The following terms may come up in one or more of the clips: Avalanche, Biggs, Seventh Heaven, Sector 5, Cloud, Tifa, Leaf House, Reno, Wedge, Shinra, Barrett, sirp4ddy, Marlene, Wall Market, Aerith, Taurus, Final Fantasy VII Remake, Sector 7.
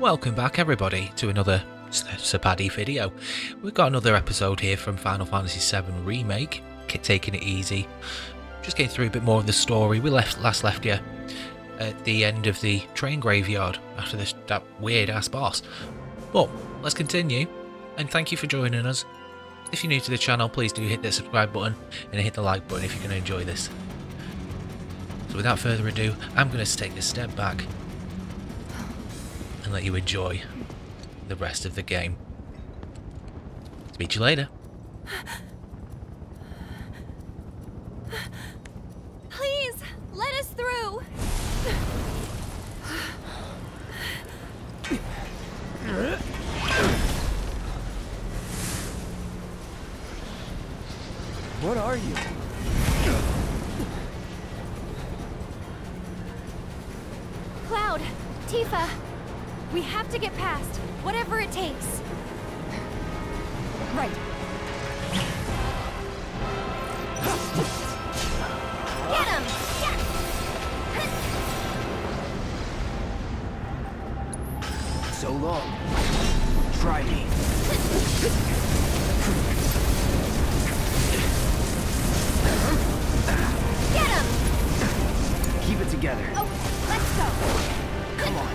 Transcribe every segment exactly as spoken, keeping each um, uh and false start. Welcome back everybody to another Sirp four ddy video. We've got another episode here from Final Fantasy seven Remake, taking it easy. Just getting through a bit more of the story. We left last left you at the end of the train graveyard after this that weird ass boss. But let's continue, and thank you for joining us. If you're new to the channel, please do hit that subscribe button and hit the like button if you're going to enjoy this. So without further ado, I'm going to take a step back and let you enjoy the rest of the game. Speak to you later. Please, let us through. What are you? Cloud, Tifa. We have to get past, whatever it takes. Right. Get him! Yeah. So long. Try me. Get him! Keep it together. Oh, let's go. Come on.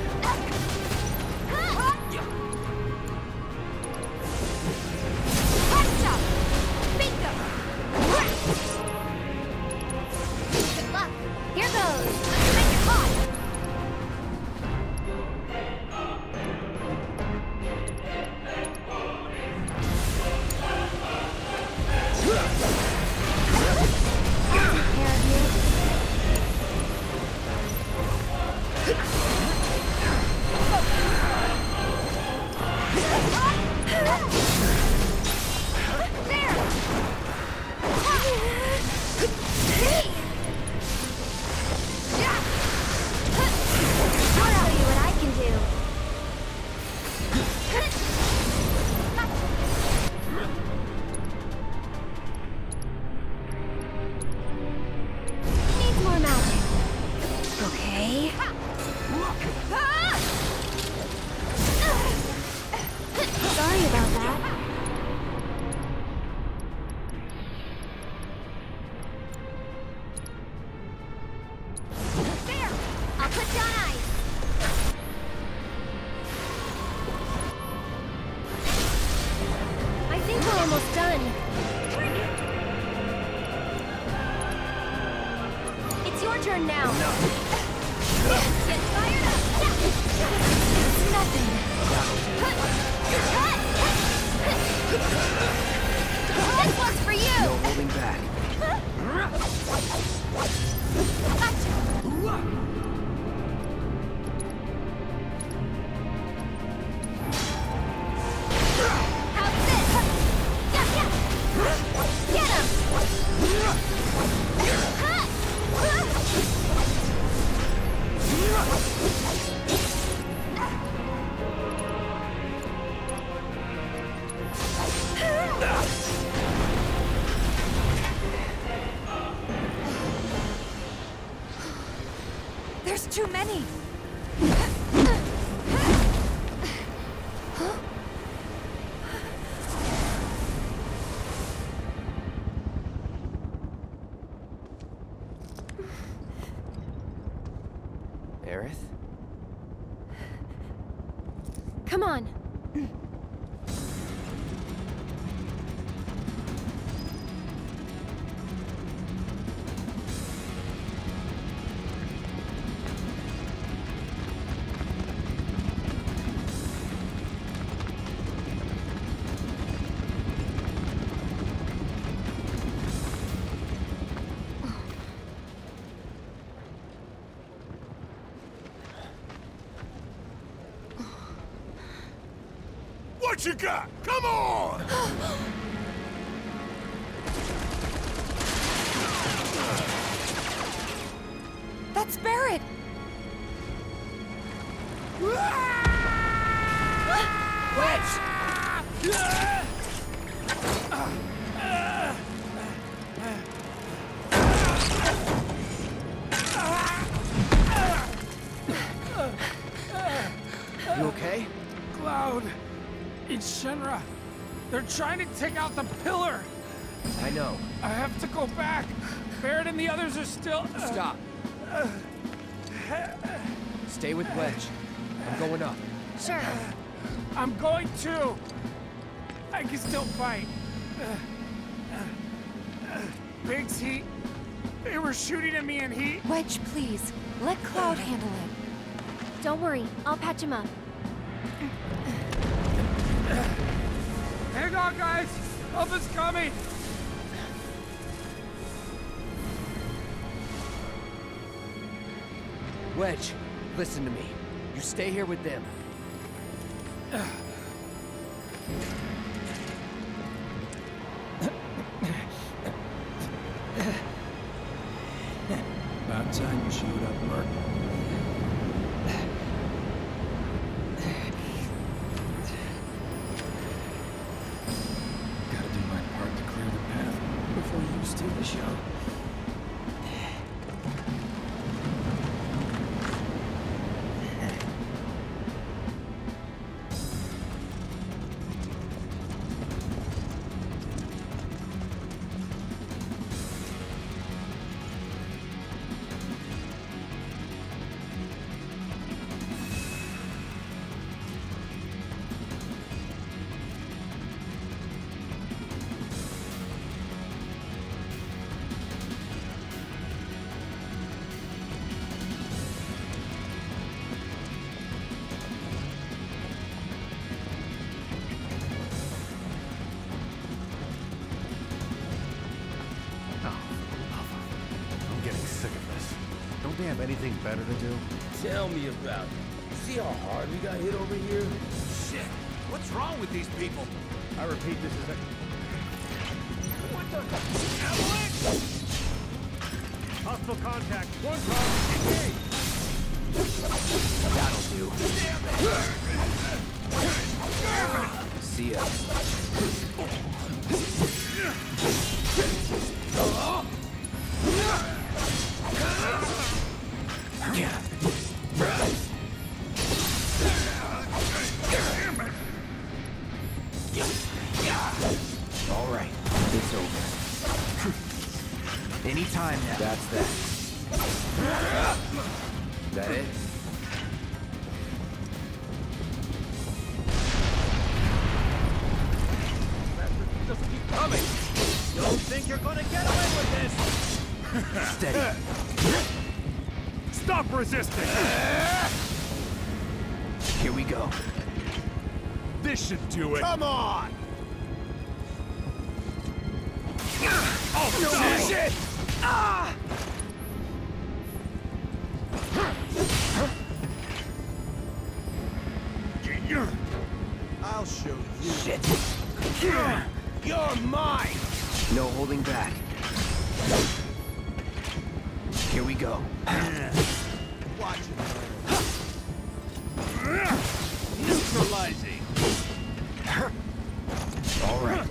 Too many. Aerith? Come on. What you got? Come on! That's Barrett! Wedge! You okay? Cloud! It's Shinra! They're trying to take out the pillar! I know. I have to go back! Barrett and the others are still... Stop! Uh, Stay with Wedge. I'm going up. Sure. I'm going too! I can still fight. Biggs, he... They were shooting at me and he... Wedge, please. Let Cloud handle it. Don't worry. I'll patch him up. Hang on, guys! Help is coming! Wedge, listen to me. You stay here with them. About time you showed up, Mark. Gotta do my part to clear the path before you steal the show. Do you have anything better to do? Tell me about it. See how hard we got hit over here? Shit! What's wrong with these people? I repeat, this is a... What the... Avalanche! Hostile contact! One call. That'll do. See ya. Yeah. All right, it's over. Any time now. That's that. Is that it? Just keep coming. Don't think you're gonna get away with this. Steady. Stop resisting! Here we go. This should do it. Come on! Oh, no, no shit! Ah! I'll show you. Shit! You're mine! No holding back. Here we go. Watch it. Neutralizing. All right.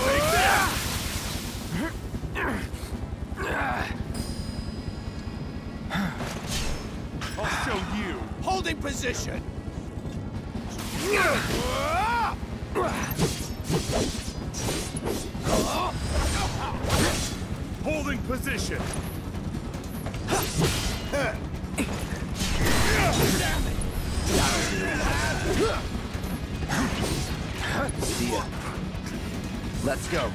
Take that. I'll show you. Holding position. Holding position. Damn it. See ya. Let's go.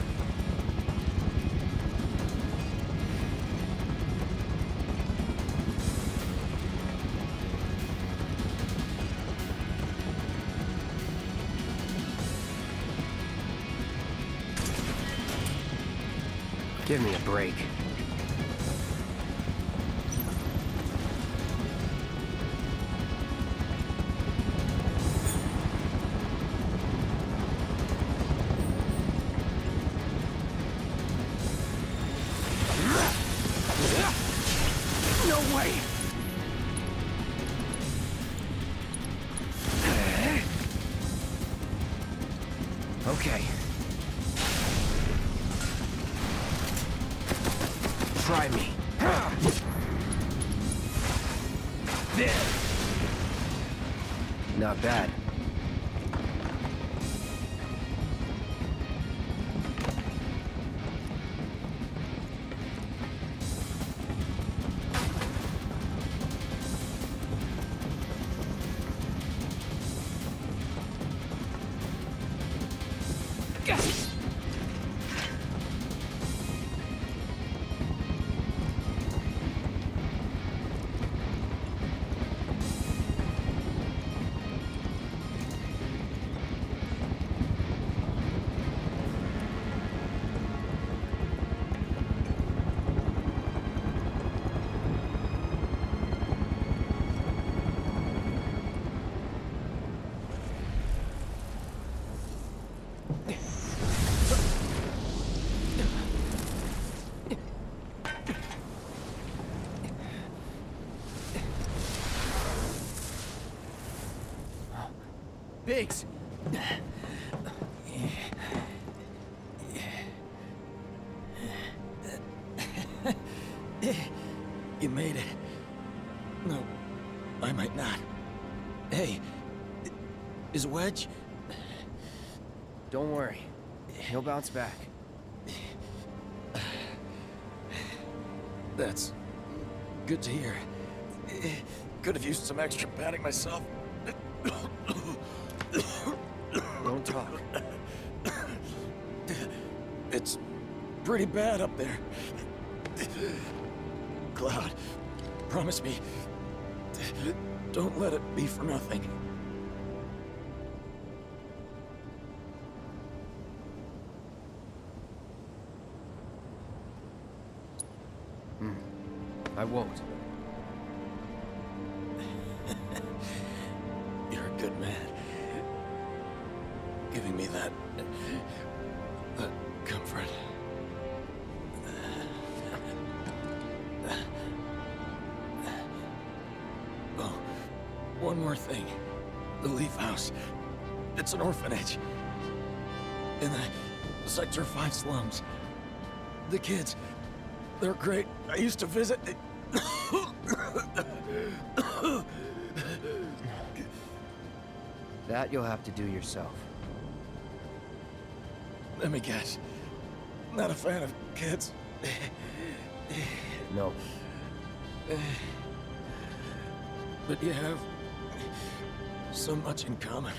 Give me a break. No way! Okay. Try me. Not bad. Biggs! You made it. No, I might not. Hey, is Wedge? Don't worry. He'll bounce back. That's good to hear. Could have used some extra padding myself. Don't talk. It's pretty bad up there. Cloud, promise me, don't let it be for nothing. Mm. I won't. You're a good man. Giving me that, that comfort. Oh, one more thing. The Leaf House. It's an orphanage. In the Sector five slums. The kids, they're great. I used to visit. That you'll have to do yourself. Let me guess. Not a fan of kids. No. But you have so much in common.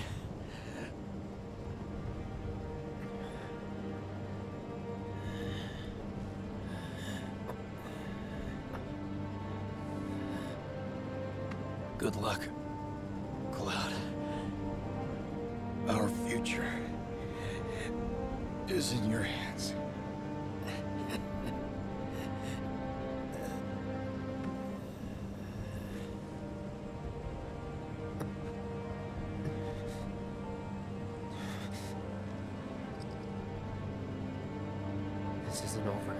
Good luck, Cloud. Our future is in your hands. This isn't over.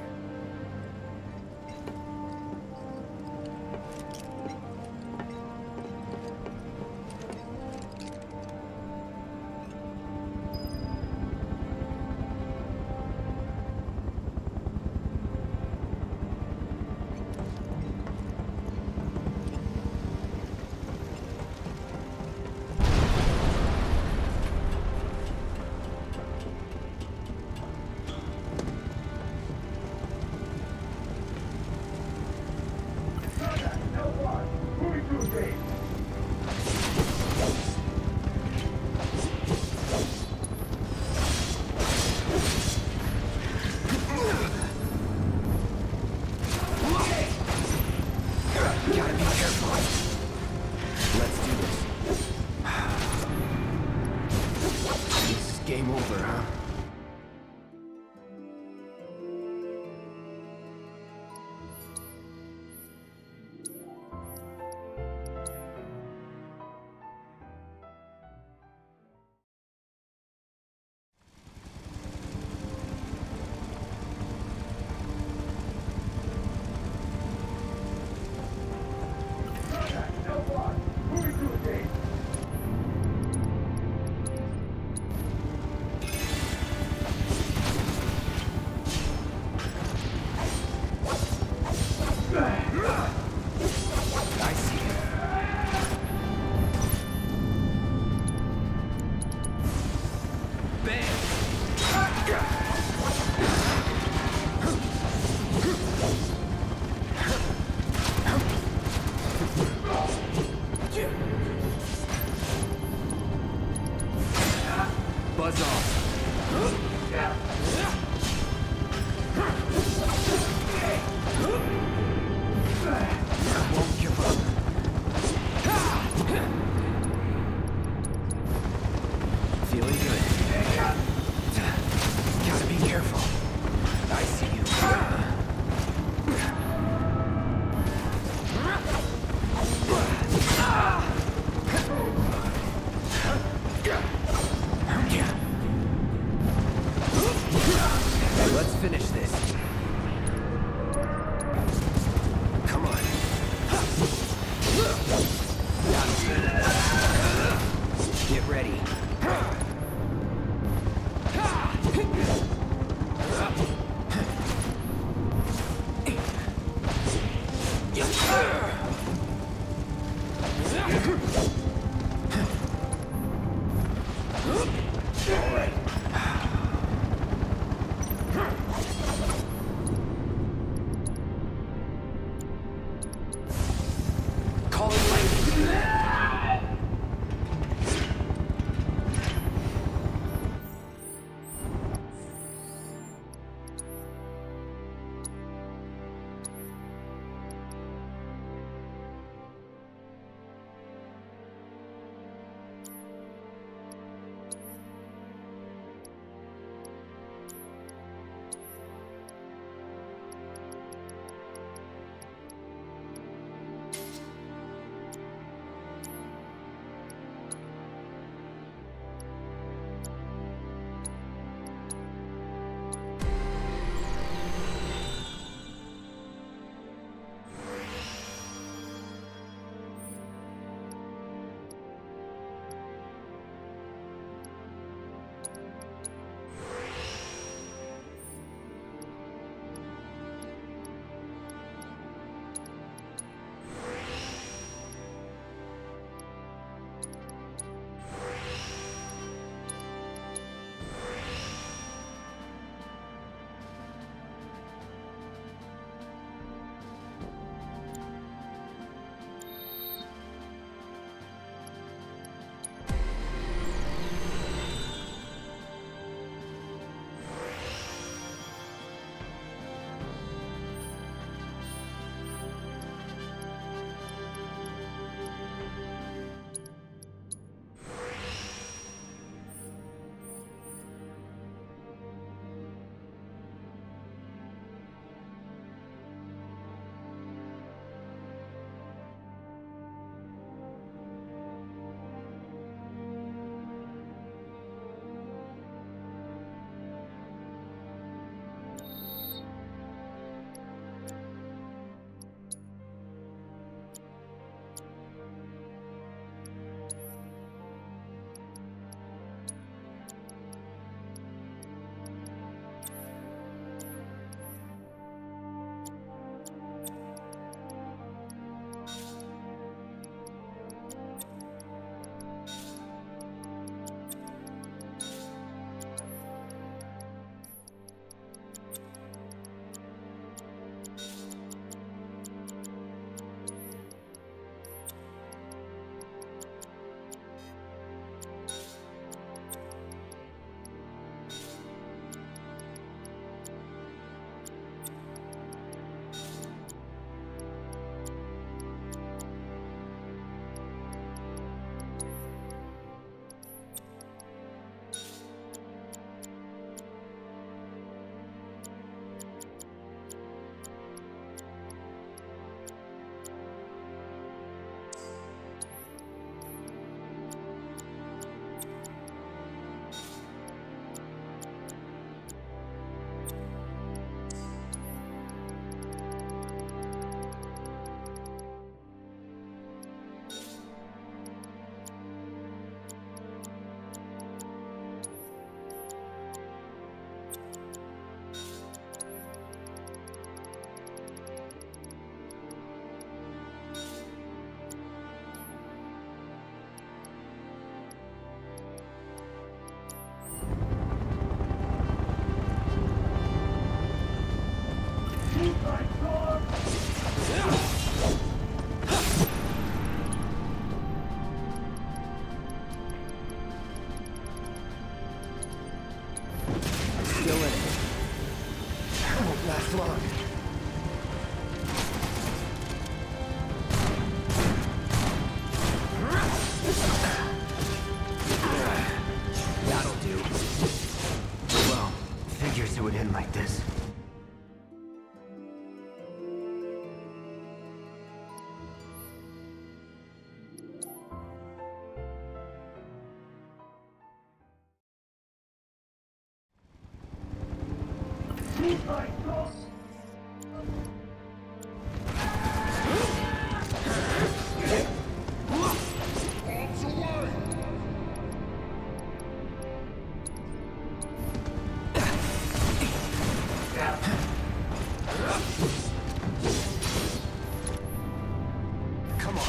Come on.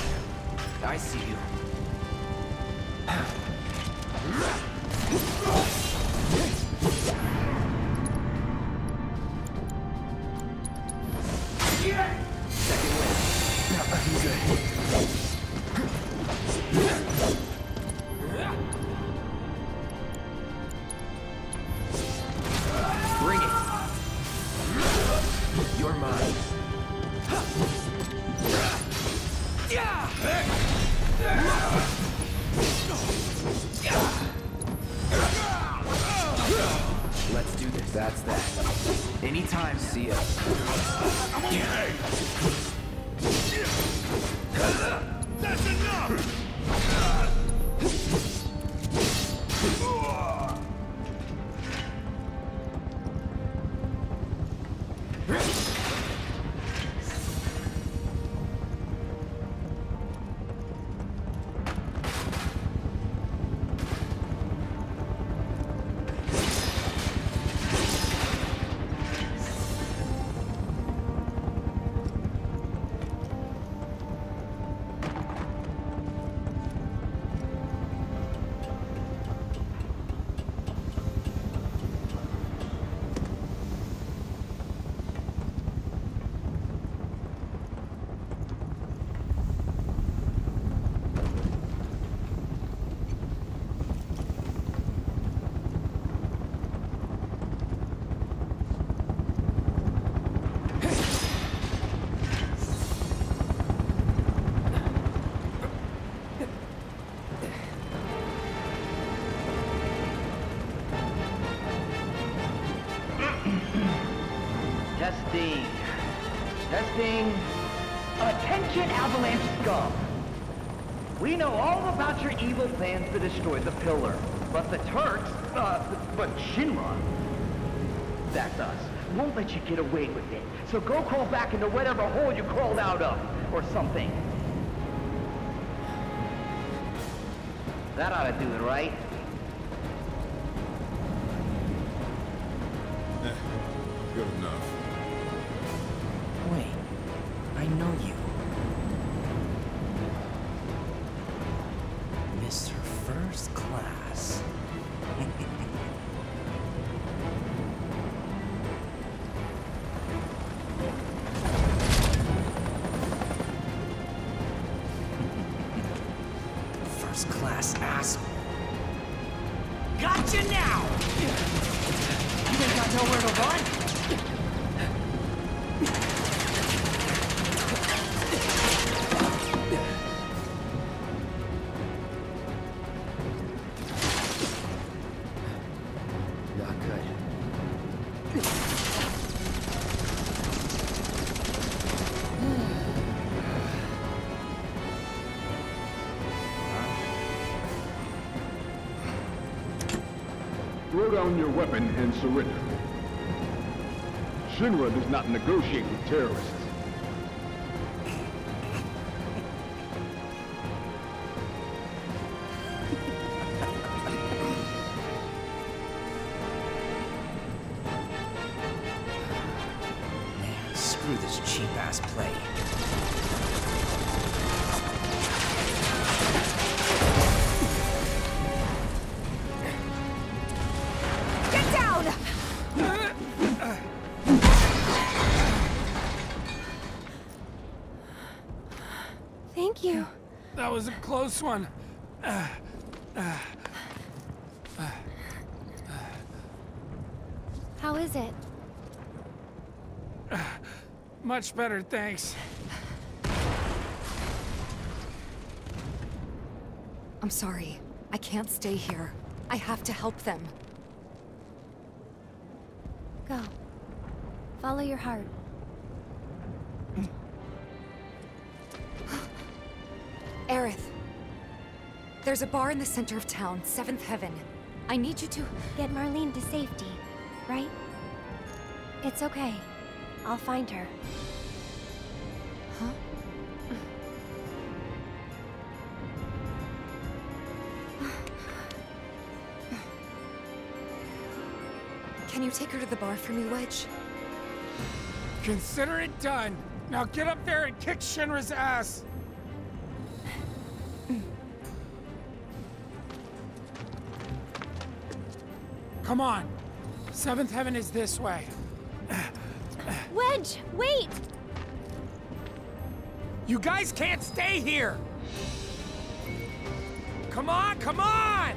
I see you. Second win. Now he's ahead. Testing. Testing. Attention, Avalanche scum. We know all about your evil plans to destroy the pillar, but the Turks, uh, but Shinra, that's us, won't let you get away with it. So go crawl back into whatever hole you crawled out of, or something. That ought to do it, right? Good enough. I know you. Mister First Class. First Class asshole. Gotcha now! You ain't got nowhere to run? Down your weapon and surrender. Shinra does not negotiate with terrorists. Man, screw this cheap-ass play. That was a close one. Uh, uh, uh, uh. How is it? Uh, much better, thanks. I'm sorry. I can't stay here. I have to help them. Go. Follow your heart. Aerith, there's a bar in the center of town, Seventh Heaven. I need you to get Marlene to safety, right? It's okay. I'll find her. Huh? Can you take her to the bar for me, Wedge? Consider it done. Now get up there and kick Shinra's ass. Come on. Seventh Heaven is this way. Wedge, wait! You guys can't stay here! Come on, come on!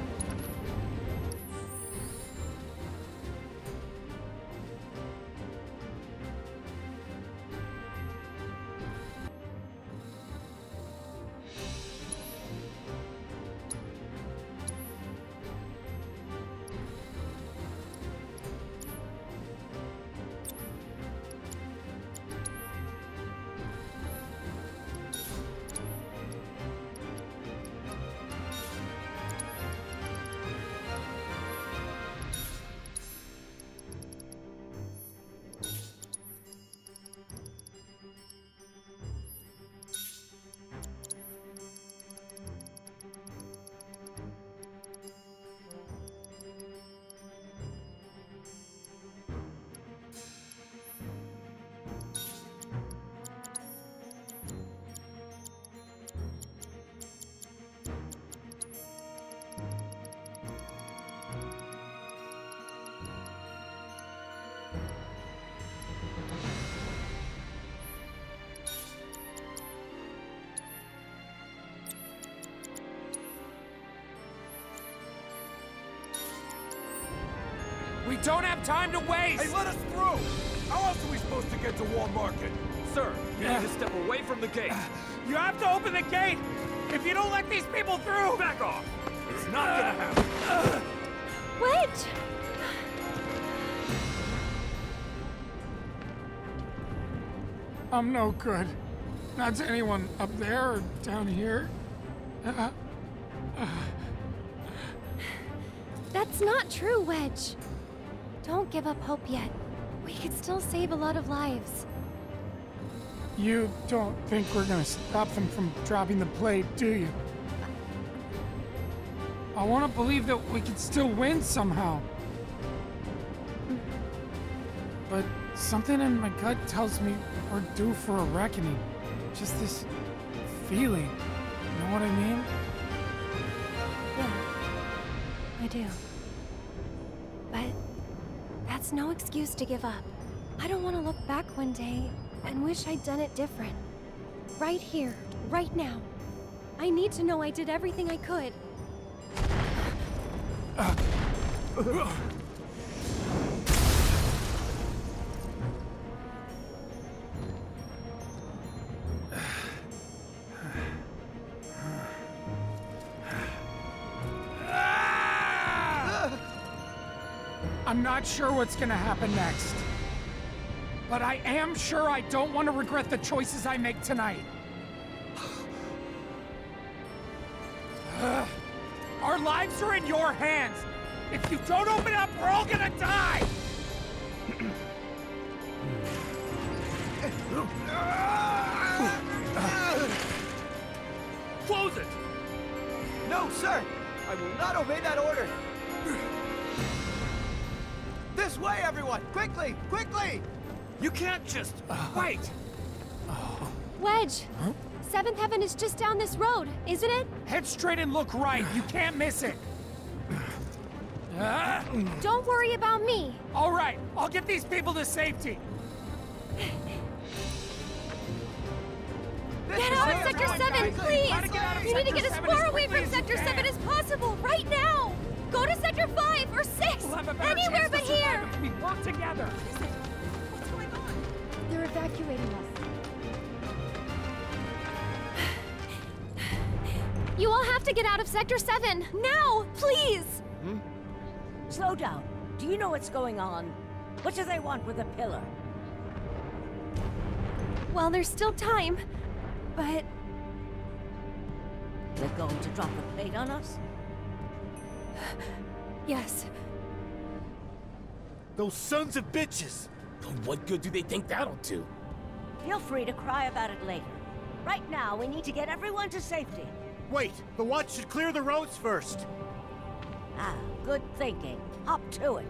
We don't have time to waste! Hey, let us through! How else are we supposed to get to Wall Market? Sir, you yeah. need to step away from the gate. You have to open the gate! If you don't let these people through! Back off! It's not uh, gonna happen! Uh, Wedge! I'm no good. Not to anyone up there or down here. Uh, uh. That's not true, Wedge. Don't give up hope yet. We could still save a lot of lives. You don't think we're gonna stop them from dropping the plate, do you? I want to believe that we can still win somehow. But something in my gut tells me we're due for a reckoning. Just this feeling. You know what I mean? Yeah, I do. It's no excuse to give up. I don't want to look back one day and wish I'd done it different. Right here, right now. I need to know I did everything I could. Uh. Uh. I'm not sure what's gonna happen next. But I am sure I don't want to regret the choices I make tonight. Uh, our lives are in your hands. If you don't open up, we're all gonna die! Close it! No, sir! I will not obey that order! This way, everyone! Quickly! Quickly! You can't just... wait! Wedge! Huh? Seventh Heaven is just down this road, isn't it? Head straight and look right. You can't miss it. Don't worry about me. All right. I'll get these people to safety. Get out of Sector seven, please! You need to get as far away from Sector seven as possible, right now! Go to Sector five or six! We'll anywhere but here! If we work together! What is it? What's going on? They're evacuating us. You all have to get out of Sector seven! Now! Please! Hmm? Slow down. Do you know what's going on? What do they want with a pillar? Well, there's still time, but... They're going to drop the plate on us? Yes. Those sons of bitches! What good do they think that'll do? Feel free to cry about it later. Right now, we need to get everyone to safety. Wait! The watch should clear the roads first! Ah, good thinking. Hop to it.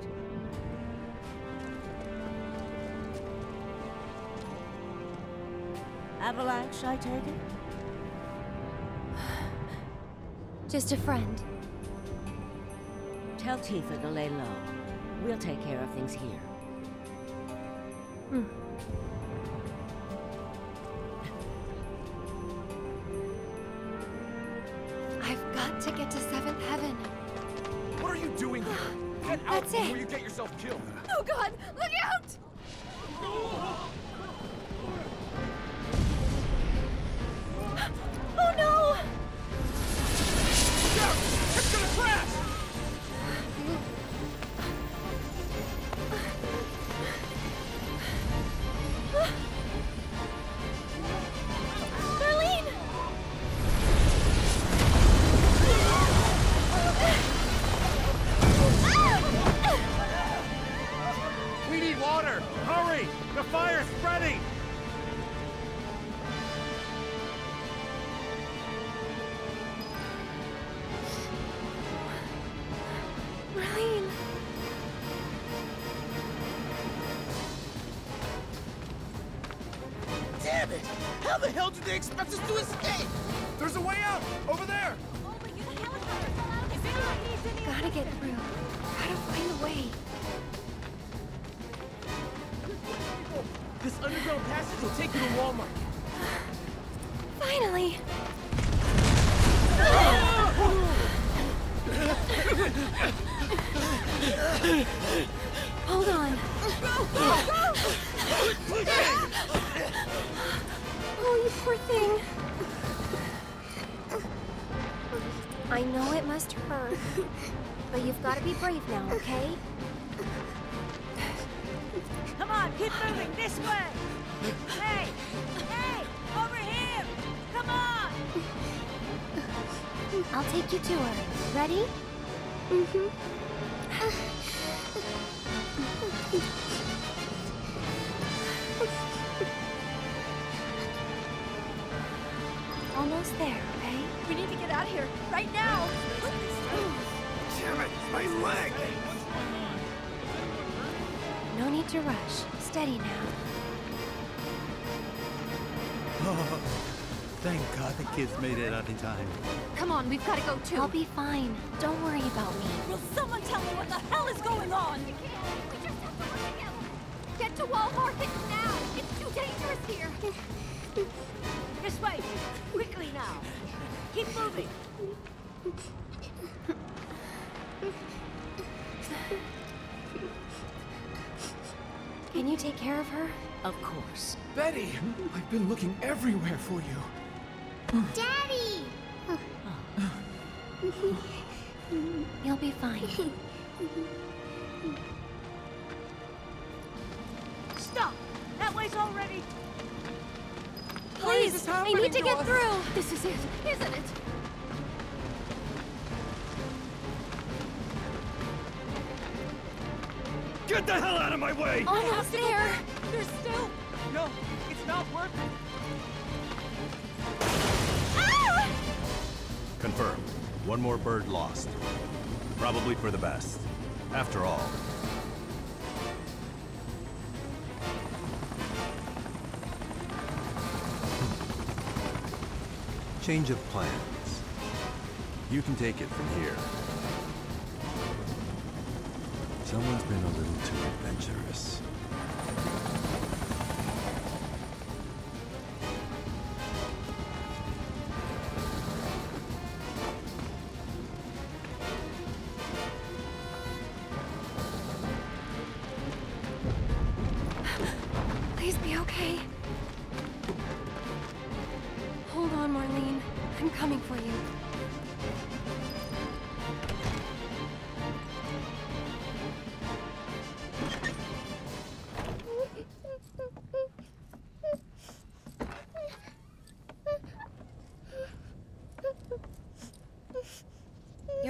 Avalanche, I take it? Just a friend. Tell Tifa to lay low. We'll take care of things here. Hmm. I've got to get to Seventh Heaven. What are you doing here? Get out That's before it. you get yourself killed. Oh God! Look out! Oh, oh no! Get out! It's gonna crash! They expect us to escape! There's a way out! Over there! Oh, but you the helicopter fell out of the sky! Gotta get through. Gotta find a way. This underground passage will take you to Wall Market. Finally! Hold on. Go, go, go! Oh, you poor thing. I know it must hurt, but you've got to be brave now, okay? Come on, keep moving this way. Hey, hey, over here. Come on. I'll take you to her. Ready? Mm-hmm. Almost there, okay? We need to get out of here, right now! Damn it, my leg! No need to rush. Steady now. Oh, thank God the kids made it out in time. Come on, we've got to go too. I'll be fine. Don't worry about me. Will someone tell me what the hell is going on? We can't. We just have to work together. Get to Wall Market now! It's too dangerous here! This way! Quickly now! Keep moving! Can you take care of her? Of course. Betty! I've been looking everywhere for you. Daddy! You'll be fine. Stop! That way's already... Please, I need to get through. This is it, isn't it? Get the hell out of my way! Almost there. There's still... No, it's not working. Ah! Confirmed. One more bird lost. Probably for the best. After all. Change of plans. You can take it from here. Someone's been a little too adventurous.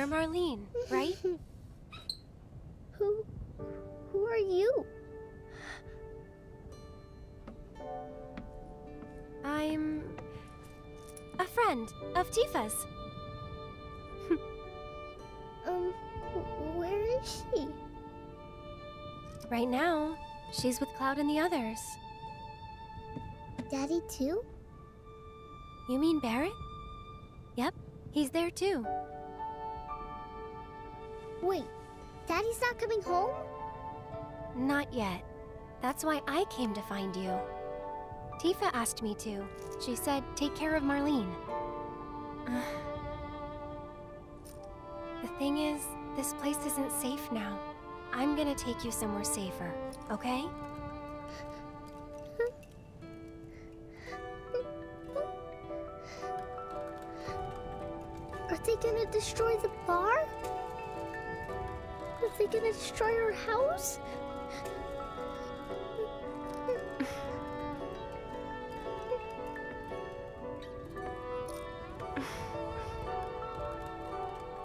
Marlene, right? Who... who are you? I'm... a friend of Tifa's. um, where is she? Right now, she's with Cloud and the others. Daddy too? You mean Barrett? Yep, he's there too. Wait, Daddy's not coming home? Not yet. That's why I came to find you. Tifa asked me to. She said, take care of Marlene. Uh, the thing is, this place isn't safe now. I'm gonna take you somewhere safer, okay? Are they gonna destroy the bar? Are they gonna destroy our house?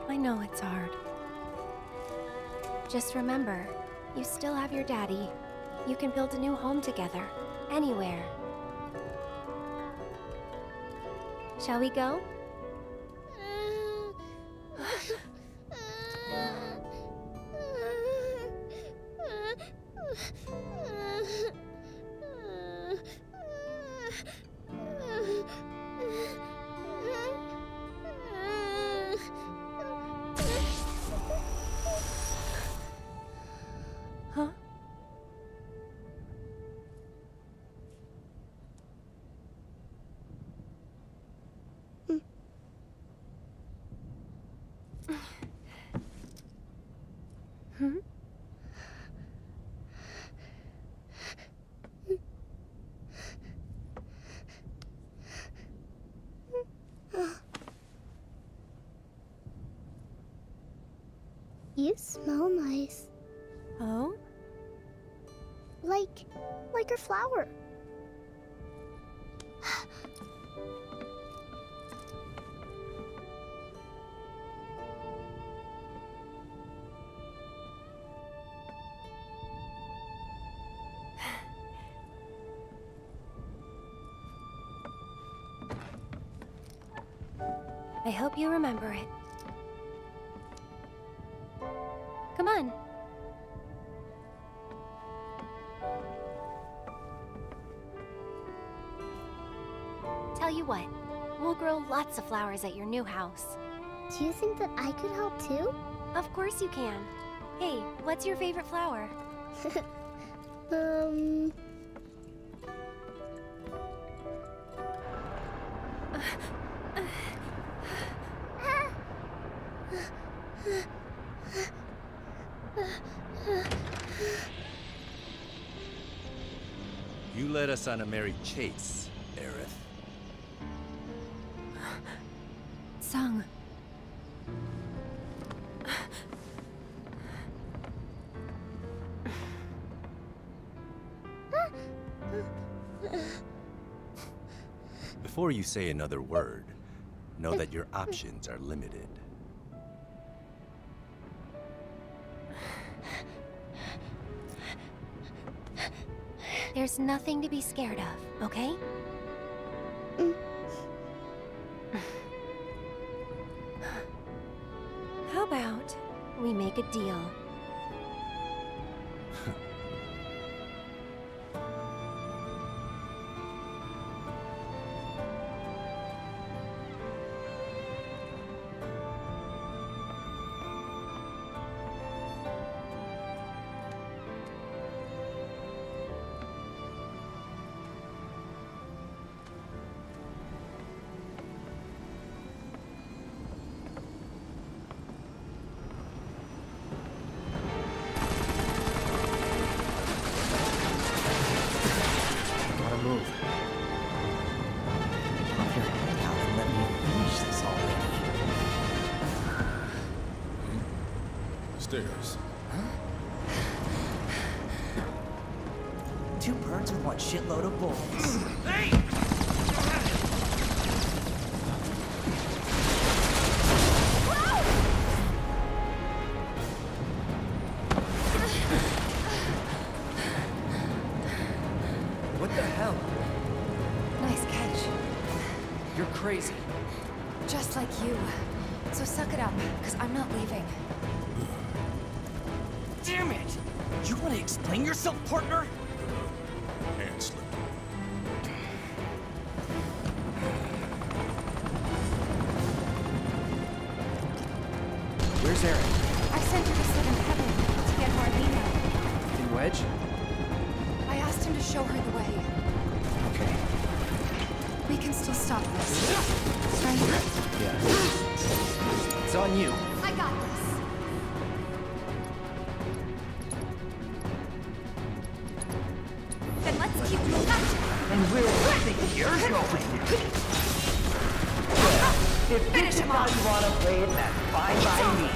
I know it's hard. Just remember, you still have your daddy. You can build a new home together, anywhere. Shall we go? You smell nice. Oh? Like, like a flower. I hope you remember it. Come on. Tell you what, we'll grow lots of flowers at your new house. Do you think that I could help too? Of course you can. Hey, what's your favorite flower? um... Let us on a merry chase, Aerith. Sung. Before you say another word, know that your options are limited. There's nothing to be scared of, okay? Mm. How about we make a deal? Two birds with one shitload of bullets. Hey! What the hell? Nice catch. You're crazy. Just like you. So suck it up, because I'm not leaving. Damn it! You want to explain yourself, partner? Hand slip. Where's Aerith? I sent her to Seventh Heaven to get more Reno. Then Wedge? I asked him to show her the way. Okay. We can still stop this. Right? Yeah. It's on you. I got this. Then let's keep moving. And we'll think you're going. If finish him off. You want to play it, that's fine by me.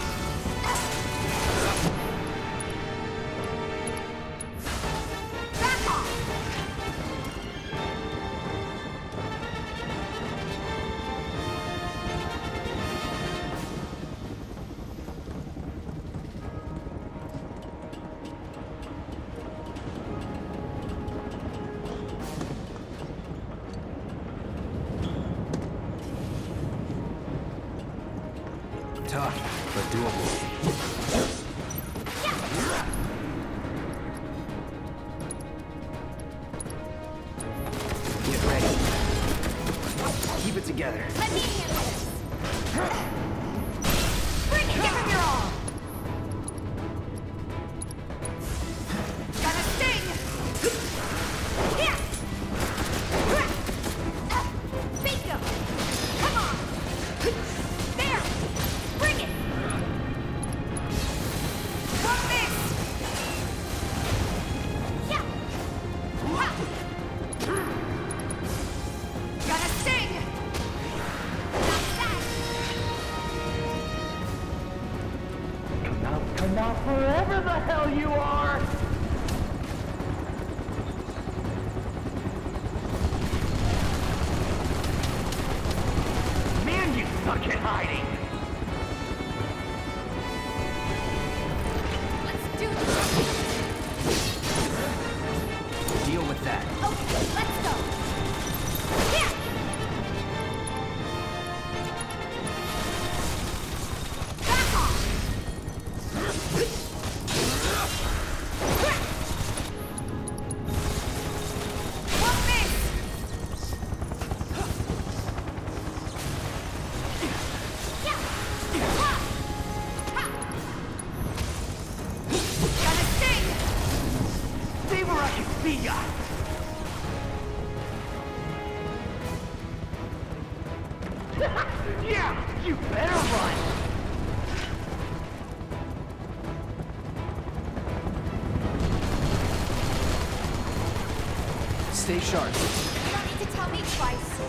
Stay sharp. You don't need to tell me twice.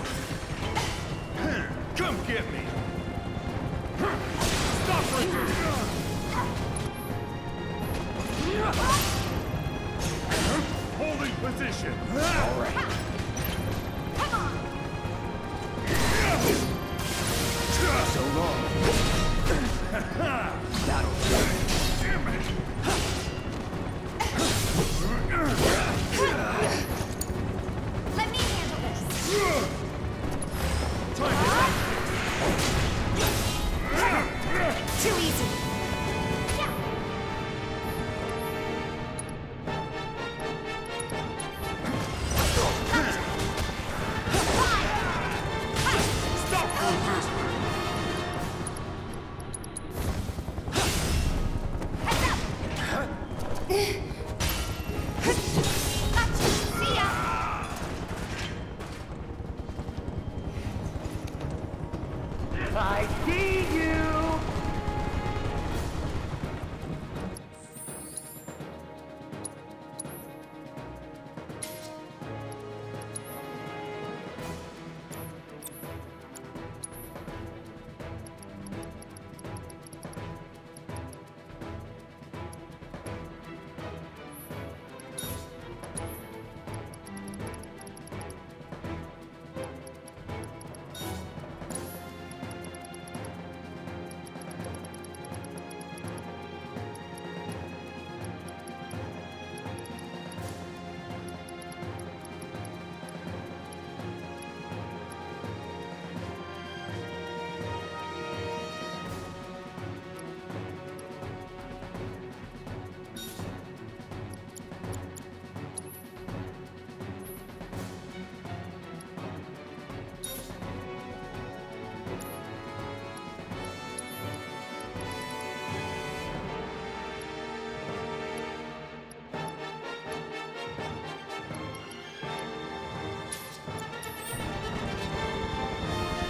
Come get me. Stop right here. Holding position. All right. Come on. So long. That'll do. Damn it. Too easy. Yeah. Stop. Heads up.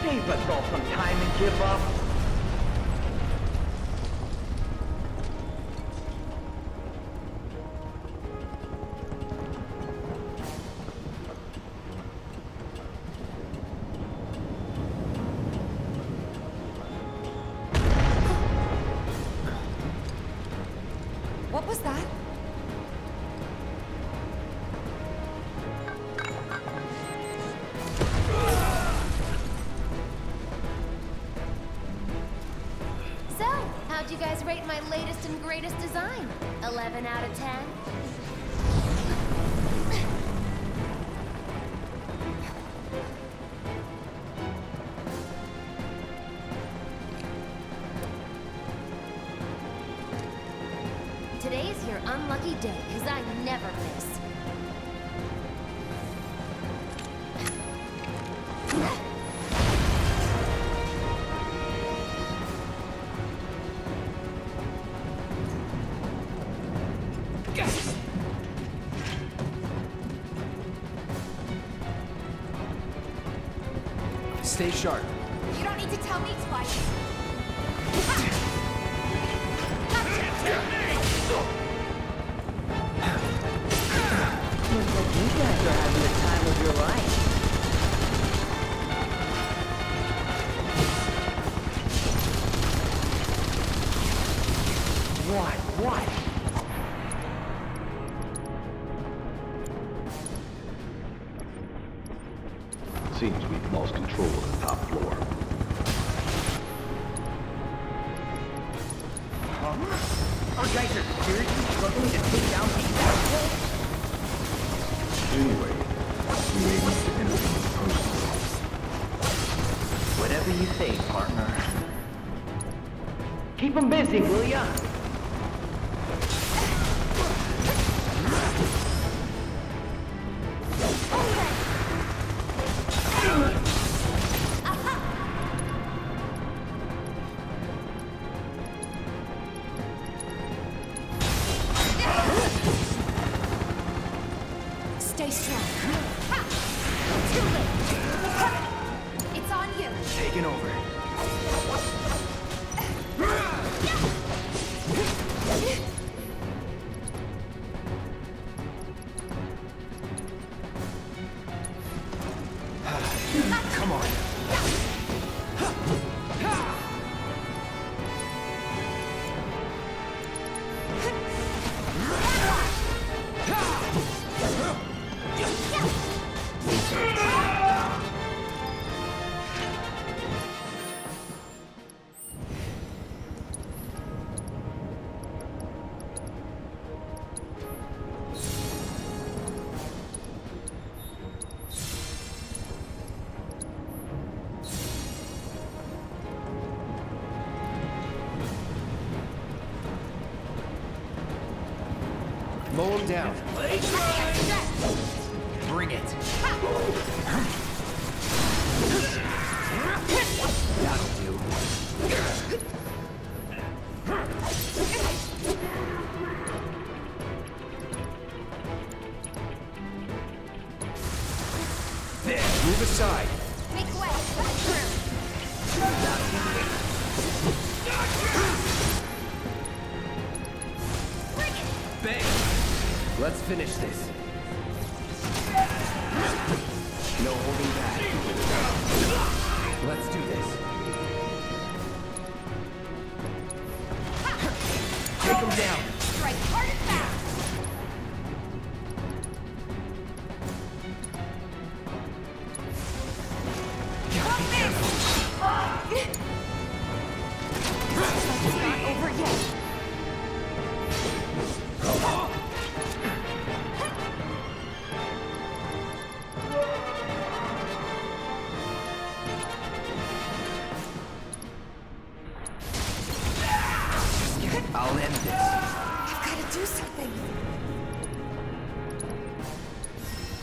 Save us all some time and give up. What was that? You guys rate my latest and greatest design? eleven out of ten? Today's your unlucky day, because I never miss. Stay sharp. You don't need to tell me twice. Looks like you guys are having the time of your life. What? What? Seems we've lost control of the top floor. Huh? Our guys are seriously struggling to take down these assholes? Anyway, we may need to intervene personally. Whatever you say, partner. Keep them busy, will ya? Mow him down. Bring it. That'll do. There, move aside. Make way. Bang! Let's finish this. No holding back. Let's do this. Take him down. Strike hard and fast. It's not over yet. I'll end this. I've got to do something.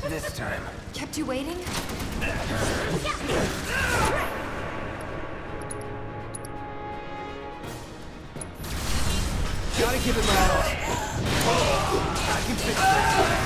This time. Kept you waiting? Gotta give it my all. I can fix this.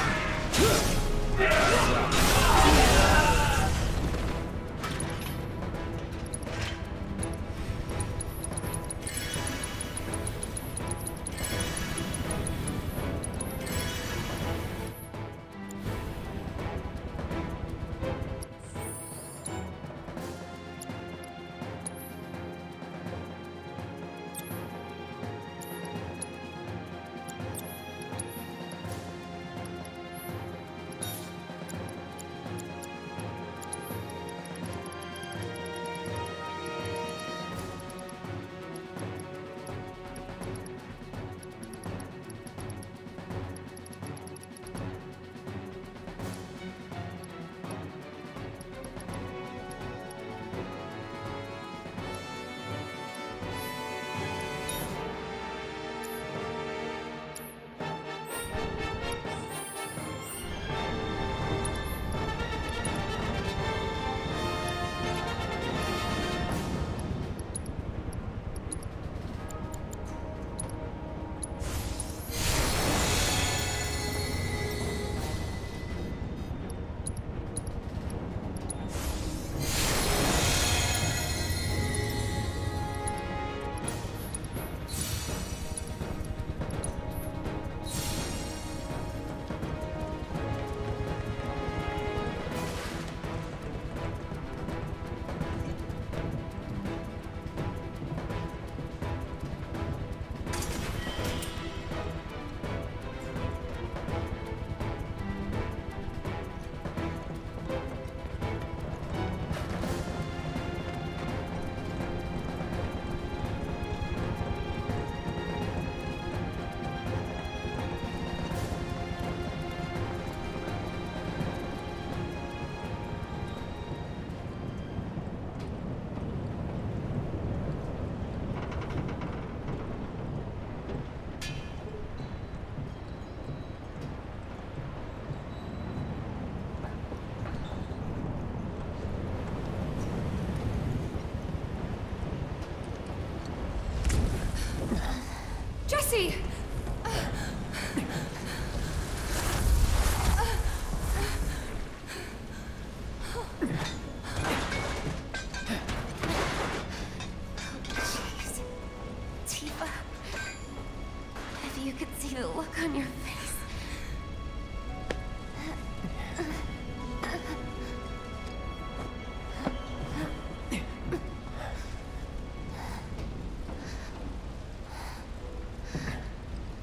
could see the look on your face.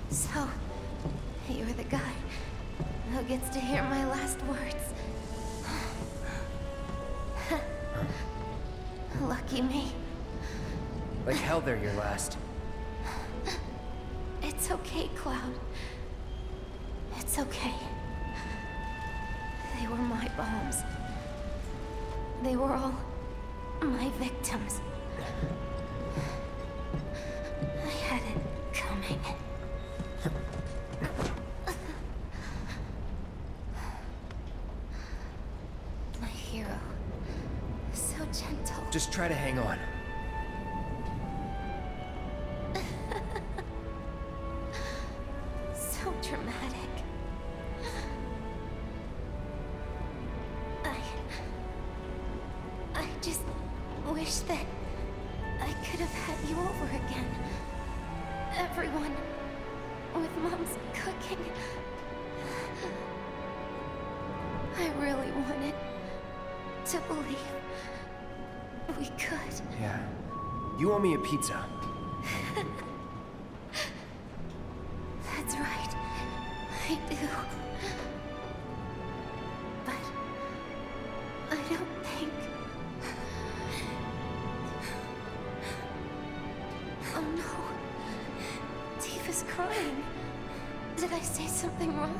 So, you're the guy who gets to hear my last words. Lucky me. Like hell they're your last. It's okay, Cloud. It's okay. They were my bombs. They were all my victims. I had it coming. My hero. So gentle. Just try to hang on. Pizza. That's right. I do. But I don't think... Oh no. Tifa's crying. Did I say something wrong?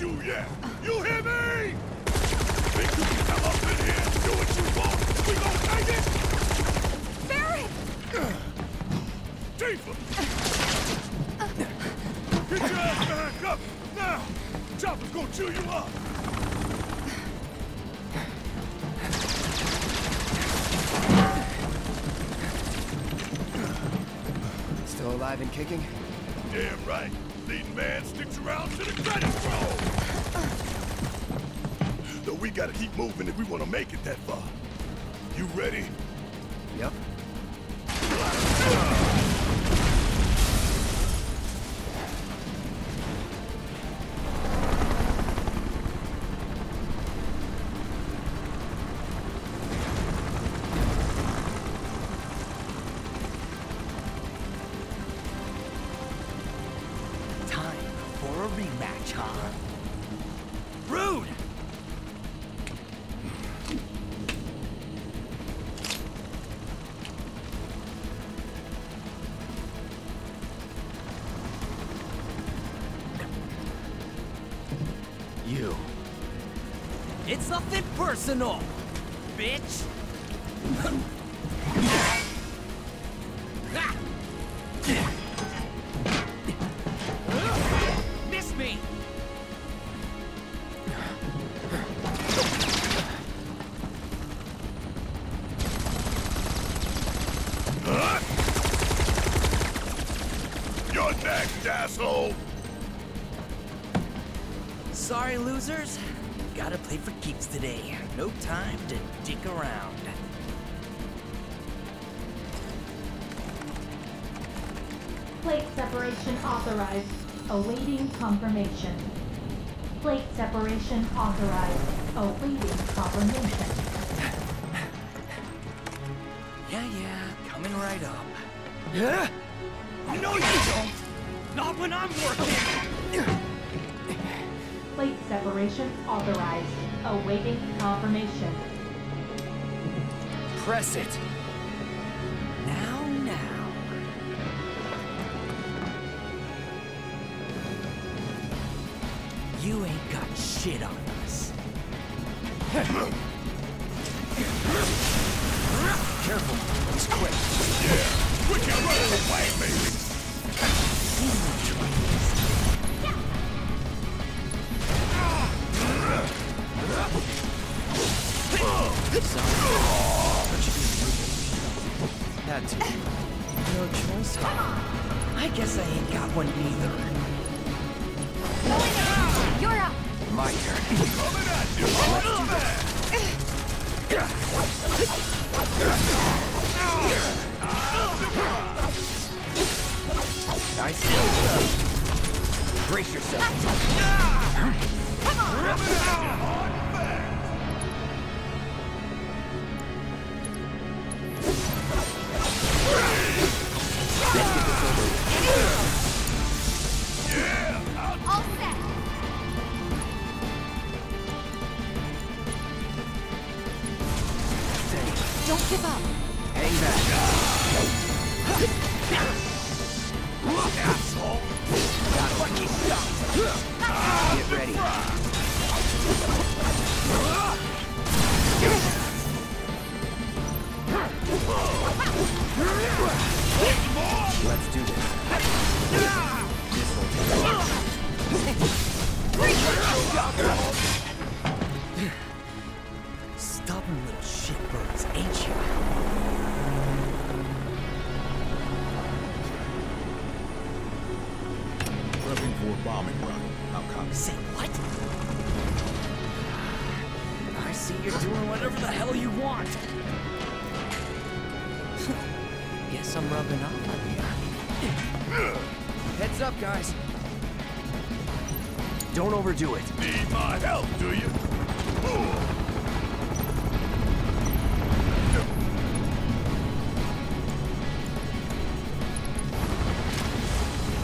You yeah. You hear me? Think you can come up in here and do what you want? We gonna take it? Barrett! Tifa! Get your ass back up! Now! Chopper's gonna chew you up! Still alive and kicking? Damn right! Leading man sticks around to the credits roll! Though we gotta keep moving if we wanna make it that far. You ready? Yep. Nothing personal, bitch. Miss me. You're next, asshole. Sorry, losers. Gotta play for keeps today. No time to dick around. Plate separation authorized. Awaiting confirmation. Plate separation authorized. Awaiting confirmation. Yeah, yeah. Coming right up. Yeah? No, you don't! Not when I'm working! Plate separation authorized. Awaiting confirmation. Press it. Now, now. You ain't got shit on us. Careful. He's quick. Yeah. We can run away, baby. He's not trying. That too. No choice. I guess I ain't got one either. Going around. You're up. My turn. Coming at you. Nice. Brace yourself. Come on. Coming at you. Do it. Need my help, do you?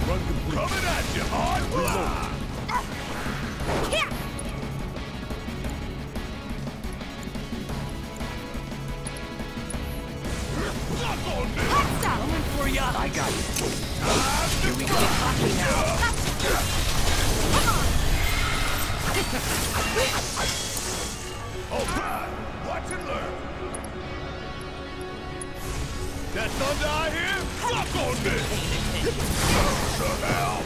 Run complete. Coming at you hard. Reload. Yeah. Not on me. Coming for ya. I got you. I'm Here we go. Now. Come on. All right, watch and learn. That thunder I hear, drop on me. The hell?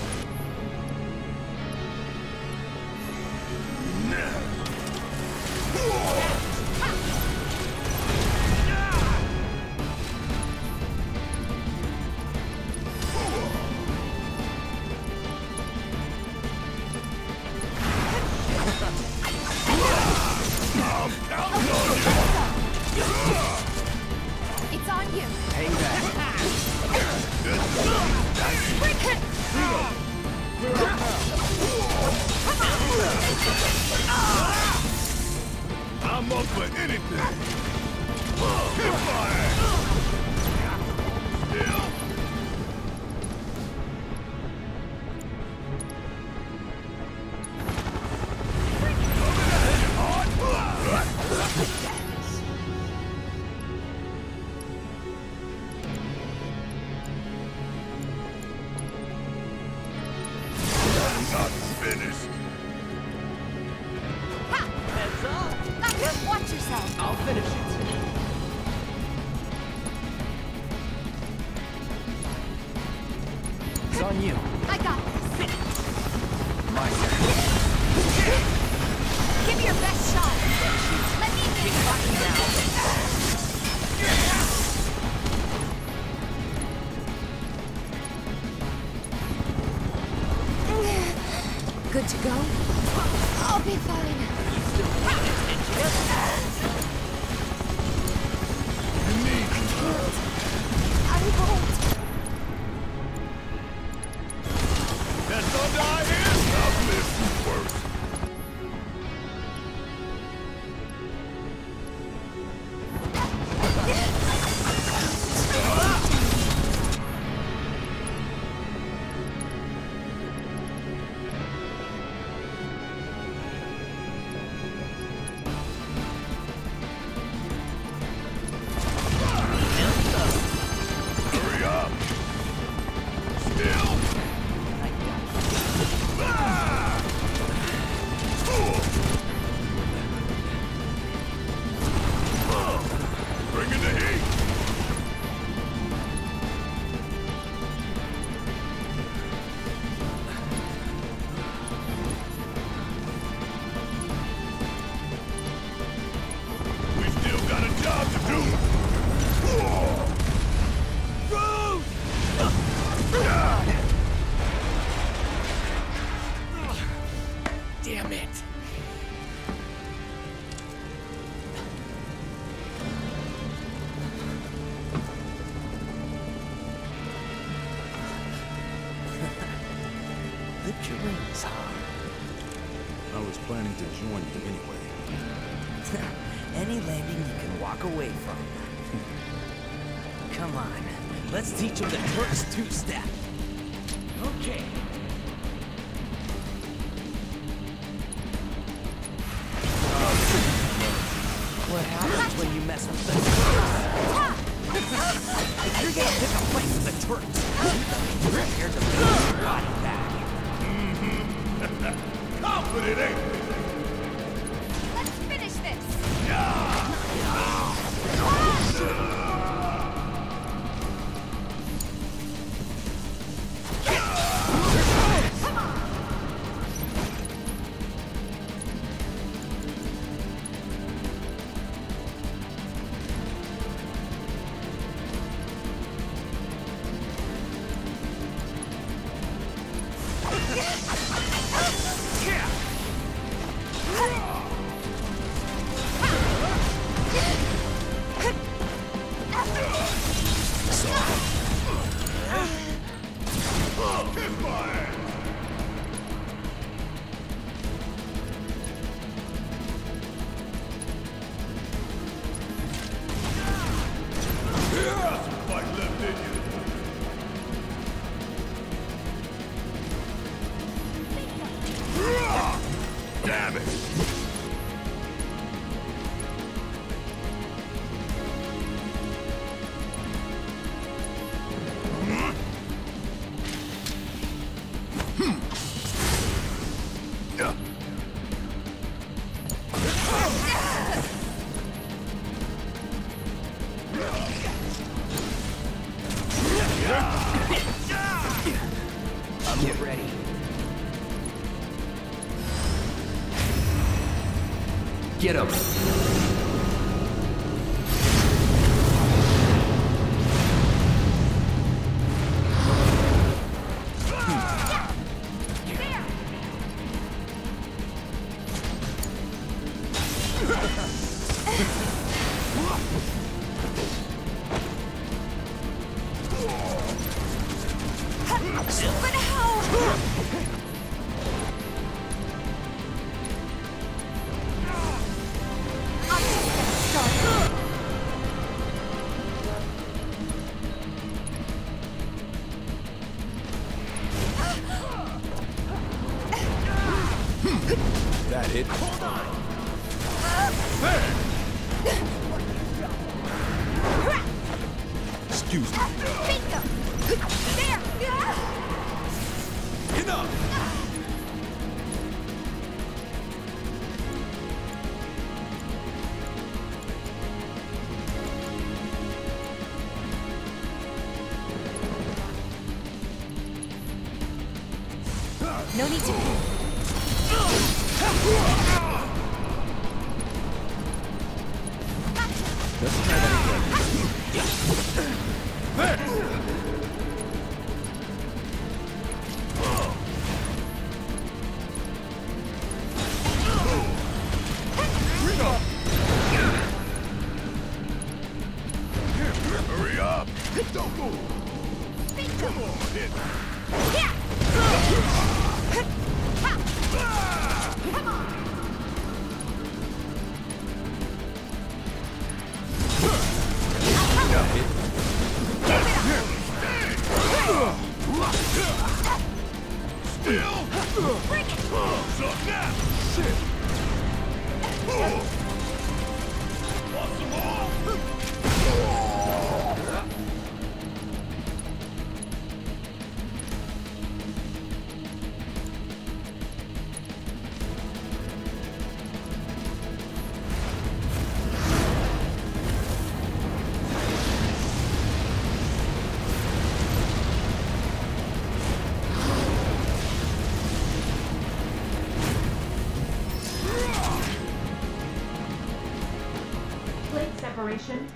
Not finished. Ha! Heads up! on you. I got this. My turn. Give me your best shot. Let me keep talking now. Good to go? I'll be fine. You still have attention. You may be killed. I'm cold. Best I'll die here. I'll miss you worse. Teach him the first two-step. Okay. What happens when you mess with the Turks? If you're gonna pick a fight with the Turks, you better be prepared to bring your body back. Mm-hmm. Confident, eh? Get him. No need to. Let's try that again. Don't move! Come on, hit! Come on! Still! Break it! Suck that! Shit! Want some more?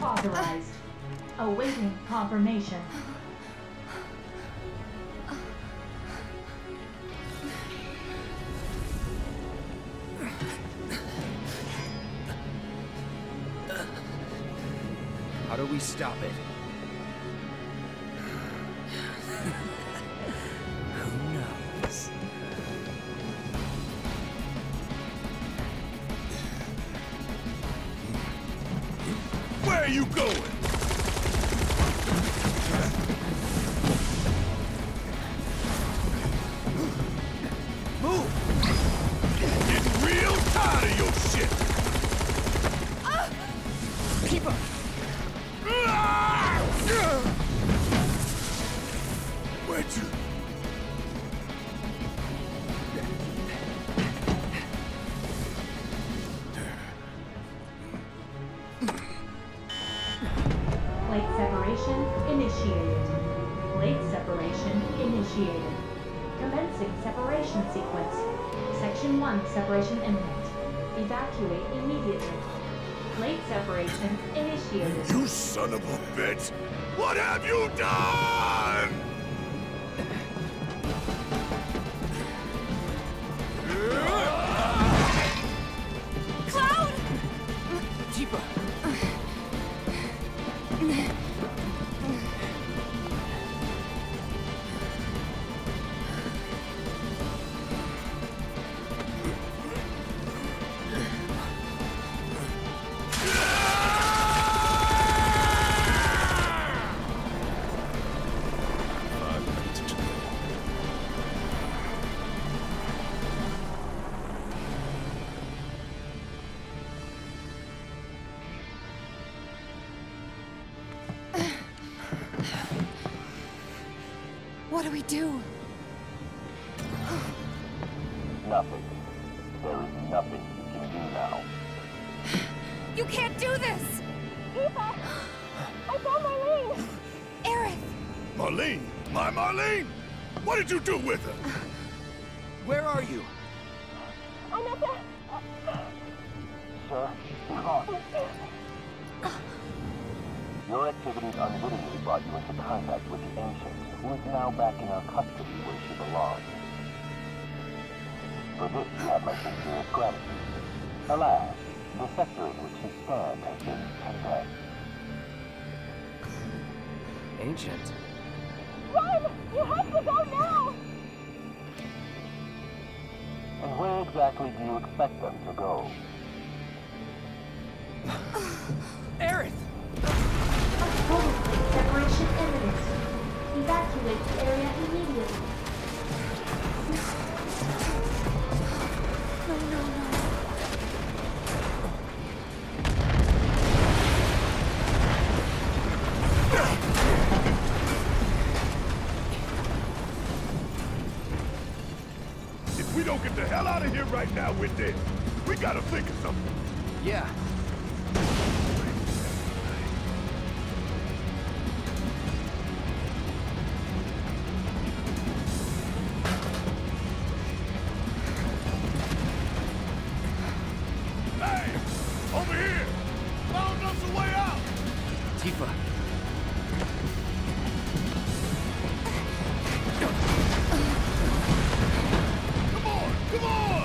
Authorized. Awaiting confirmation. How do we stop it? Who knows? Where are you going? Separation imminent. Evacuate immediately. Plate separation initiated. You son of a bitch! What have you done?! Cloud! Tifa! What do we do? Nothing. There is nothing you can do now. You can't do this! Tifa! I saw Marlene! Aerith! Marlene? My Marlene? What did you do with her? Where are you? I'm at the... Sir, come Your activities unwittingly brought you into contact with the Ancients, who is now back in our custody where she belongs. For this, you have my sincerest gratitude. Alas, the sector in which you stand has been tempered. Ancient? Run! You have to go now! And where exactly do you expect them to go? Aerith! Separation imminent. Evacuate the area immediately. No, no, no. If we don't get the hell out of here right now, we're dead. We gotta think of something. Yeah. Tifa. Come on, come on!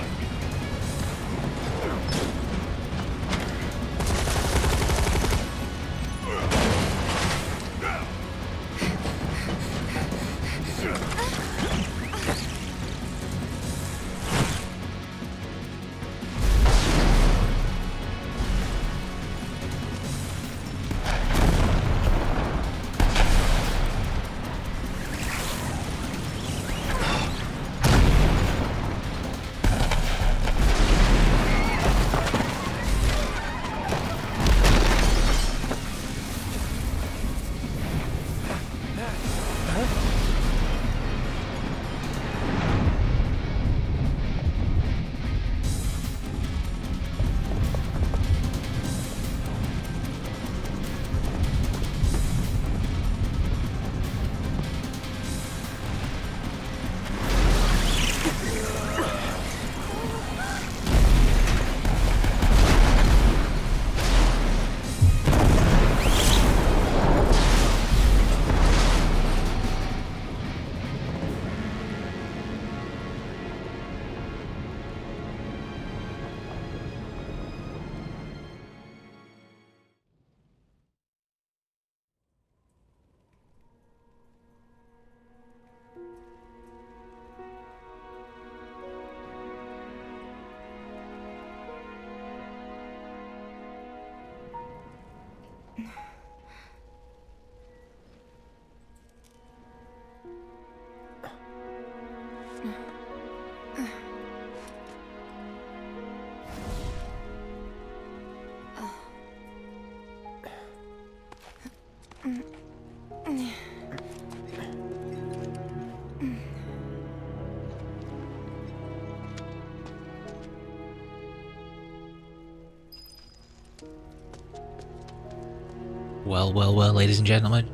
Well, well, well, ladies and gentlemen,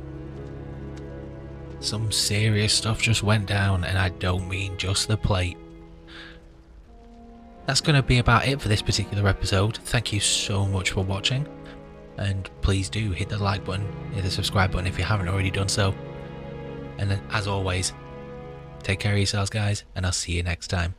some serious stuff just went down, and I don't mean just the plate. That's going to be about it for this particular episode. Thank you so much for watching, and please do hit the like button, hit the subscribe button if you haven't already done so. And then, as always, take care of yourselves, guys, and I'll see you next time.